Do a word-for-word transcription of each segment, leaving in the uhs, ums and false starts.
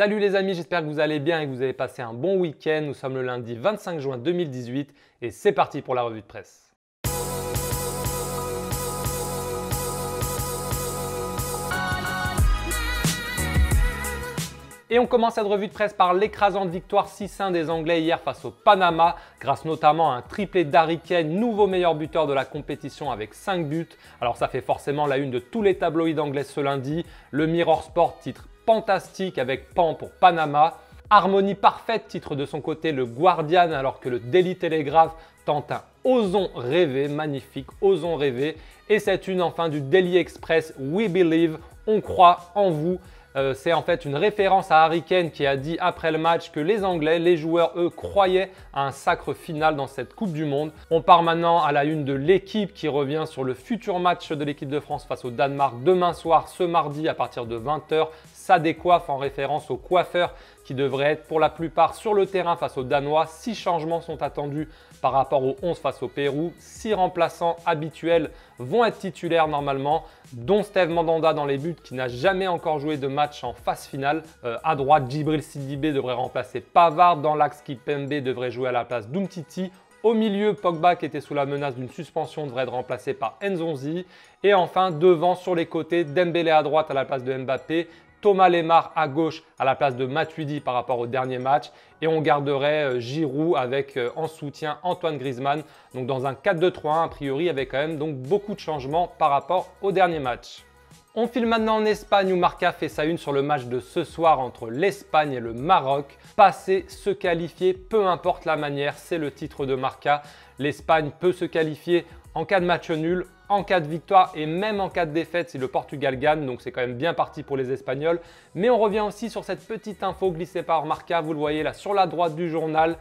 Salut les amis, j'espère que vous allez bien et que vous avez passé un bon week-end. Nous sommes le lundi vingt-cinq juin deux mille dix-huit et c'est parti pour la revue de presse. Et on commence cette revue de presse par l'écrasante victoire six un des Anglais hier face au Panama, grâce notamment à un triplé d'Harry Kane, nouveau meilleur buteur de la compétition avec cinq buts. Alors ça fait forcément la une de tous les tabloïds anglais ce lundi. Le Mirror Sport titre fantastique avec Pan pour Panama. Harmonie parfaite titre de son côté le Guardian, alors que le Daily Telegraph tente un osons rêver, magnifique, osons rêver. Et cette une enfin du Daily Express, We Believe, on croit en vous. Euh, c'est en fait une référence à Harry Kane qui a dit après le match que les Anglais, les joueurs, eux, croyaient à un sacre final dans cette Coupe du Monde. On part maintenant à la une de l'équipe qui revient sur le futur match de l'équipe de France face au Danemark demain soir, ce mardi à partir de vingt heures. Ça décoiffe en référence aux coiffeurs qui devraient être pour la plupart sur le terrain face aux Danois. Six changements sont attendus par rapport aux onze face au Pérou. Six remplaçants habituels vont être titulaires normalement, dont Steve Mandanda dans les buts qui n'a jamais encore joué de match en phase finale. Euh, à droite, Djibril Sidibé devrait remplacer Pavard. Dans l'axe qui Pembe devrait jouer à la place d'Umtiti. Au milieu, Pogba qui était sous la menace d'une suspension devrait être remplacé par Nzonzi. Et enfin, devant sur les côtés, Dembele à droite à la place de Mbappé. Thomas Lemar à gauche à la place de Matuidi par rapport au dernier match. Et on garderait Giroud avec en soutien Antoine Griezmann. Donc dans un quatre deux trois un, a priori, avec quand même donc beaucoup de changements par rapport au dernier match. On file maintenant en Espagne où Marca fait sa une sur le match de ce soir entre l'Espagne et le Maroc. Passer, se qualifier, peu importe la manière, c'est le titre de Marca. L'Espagne peut se qualifier en cas de match nul, en cas de victoire et même en cas de défaite si le Portugal gagne, donc c'est quand même bien parti pour les Espagnols. Mais on revient aussi sur cette petite info glissée par Marca, vous le voyez là sur la droite du journal.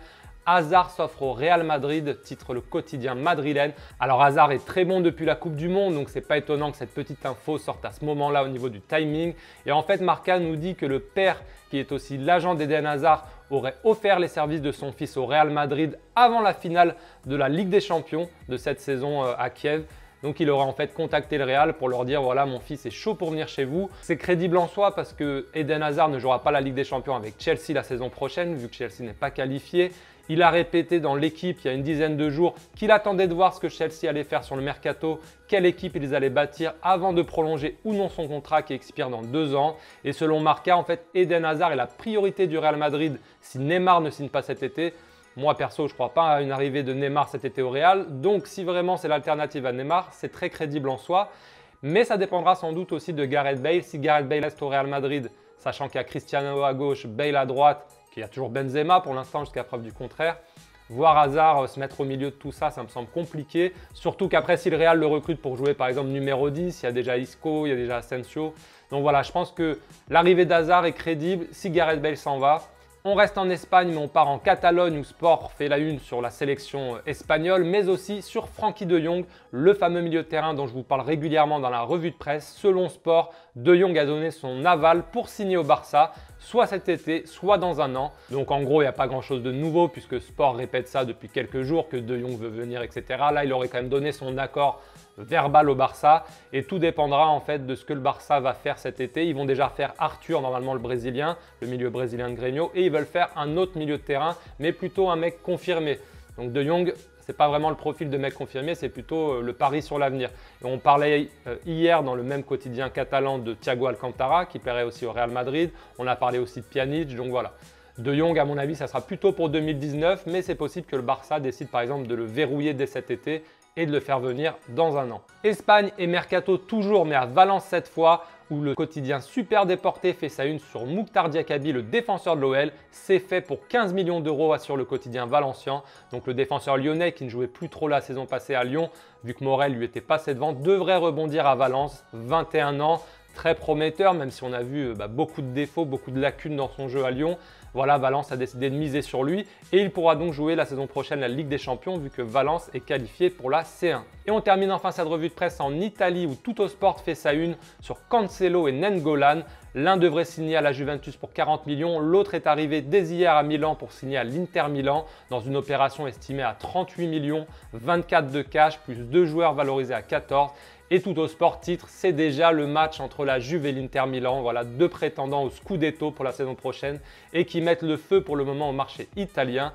Hazard s'offre au Real Madrid, titre le quotidien madrilène. Alors Hazard est très bon depuis la Coupe du Monde, donc c'est pas étonnant que cette petite info sorte à ce moment-là au niveau du timing. Et en fait, Marca nous dit que le père, qui est aussi l'agent d'Eden Hazard, aurait offert les services de son fils au Real Madrid avant la finale de la Ligue des Champions de cette saison à Kiev. Donc il aurait en fait contacté le Real pour leur dire voilà mon fils est chaud pour venir chez vous. C'est crédible en soi parce que Eden Hazard ne jouera pas la Ligue des Champions avec Chelsea la saison prochaine vu que Chelsea n'est pas qualifié. Il a répété dans l'équipe il y a une dizaine de jours qu'il attendait de voir ce que Chelsea allait faire sur le mercato, quelle équipe ils allaient bâtir avant de prolonger ou non son contrat qui expire dans deux ans. Et selon Marca, en fait Eden Hazard est la priorité du Real Madrid si Neymar ne signe pas cet été. Moi, perso, je ne crois pas à une arrivée de Neymar cet été au Real. Donc, si vraiment c'est l'alternative à Neymar, c'est très crédible en soi. Mais ça dépendra sans doute aussi de Gareth Bale. Si Gareth Bale reste au Real Madrid, sachant qu'il y a Cristiano à gauche, Bale à droite, qu'il y a toujours Benzema pour l'instant jusqu'à preuve du contraire, voir Hazard se mettre au milieu de tout ça, ça me semble compliqué. Surtout qu'après, si le Real le recrute pour jouer par exemple numéro dix, il y a déjà Isco, il y a déjà Asensio. Donc voilà, je pense que l'arrivée d'Hazard est crédible. Si Gareth Bale s'en va, on reste en Espagne, mais on part en Catalogne où Sport fait la une sur la sélection espagnole, mais aussi sur Frankie De Jong, le fameux milieu de terrain dont je vous parle régulièrement dans la revue de presse. Selon Sport, De Jong a donné son aval pour signer au Barça, soit cet été, soit dans un an. Donc en gros, il n'y a pas grand-chose de nouveau puisque Sport répète ça depuis quelques jours, que De Jong veut venir, et cetera. Là, il aurait quand même donné son accord verbal au Barça et tout dépendra en fait de ce que le Barça va faire cet été. Ils vont déjà faire Arthur, normalement le Brésilien, le milieu brésilien de Grémio, et ils veulent faire un autre milieu de terrain, mais plutôt un mec confirmé. Donc De Jong, c'est pas vraiment le profil de mec confirmé, c'est plutôt le pari sur l'avenir. On parlait hier dans le même quotidien catalan de Thiago Alcantara qui plairait aussi au Real Madrid. On a parlé aussi de Pjanic, donc voilà. De Jong, à mon avis, ça sera plutôt pour deux mille dix-neuf, mais c'est possible que le Barça décide par exemple de le verrouiller dès cet été et de le faire venir dans un an. Espagne et mercato toujours, mais à Valence cette fois, où le quotidien Super Déporté fait sa une sur Mouctar Diakhaby, le défenseur de l'O L. C'est fait pour quinze millions d'euros sur le quotidien Valencien. Donc le défenseur lyonnais qui ne jouait plus trop la saison passée à Lyon, vu que Morel lui était passé devant, devrait rebondir à Valence, vingt et un ans. Très prometteur, même si on a vu bah, beaucoup de défauts, beaucoup de lacunes dans son jeu à Lyon. Voilà, Valence a décidé de miser sur lui et il pourra donc jouer la saison prochaine la Ligue des Champions vu que Valence est qualifié pour la C un. Et on termine enfin cette revue de presse en Italie où Tuttosport fait sa une sur Cancelo et Nengolan. L'un devrait signer à la Juventus pour quarante millions, l'autre est arrivé dès hier à Milan pour signer à l'Inter Milan dans une opération estimée à trente-huit millions, vingt-quatre de cash plus deux joueurs valorisés à quatorze. Et Tuttosport titre, c'est déjà le match entre la Juve et l'Inter Milan. Voilà, deux prétendants au Scudetto pour la saison prochaine et qui mettent le feu pour le moment au marché italien.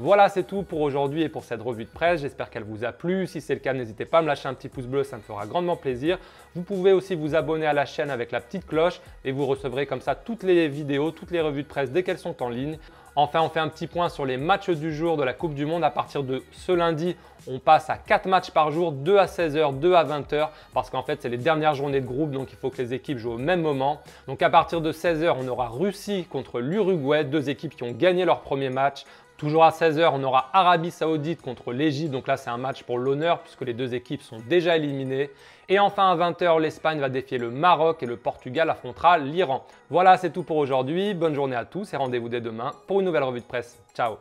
Voilà, c'est tout pour aujourd'hui et pour cette revue de presse. J'espère qu'elle vous a plu. Si c'est le cas, n'hésitez pas à me lâcher un petit pouce bleu, ça me fera grandement plaisir. Vous pouvez aussi vous abonner à la chaîne avec la petite cloche et vous recevrez comme ça toutes les vidéos, toutes les revues de presse dès qu'elles sont en ligne. Enfin, on fait un petit point sur les matchs du jour de la Coupe du Monde. À partir de ce lundi, on passe à quatre matchs par jour, deux à seize heures, deux à vingt heures, parce qu'en fait, c'est les dernières journées de groupe, donc il faut que les équipes jouent au même moment. Donc à partir de seize heures, on aura Russie contre l'Uruguay, deux équipes qui ont gagné leur premier match. Toujours à seize heures, on aura Arabie Saoudite contre l'Égypte. Donc là, c'est un match pour l'honneur puisque les deux équipes sont déjà éliminées. Et enfin, à vingt heures, l'Espagne va défier le Maroc et le Portugal affrontera l'Iran. Voilà, c'est tout pour aujourd'hui. Bonne journée à tous et rendez-vous dès demain pour une nouvelle revue de presse. Ciao!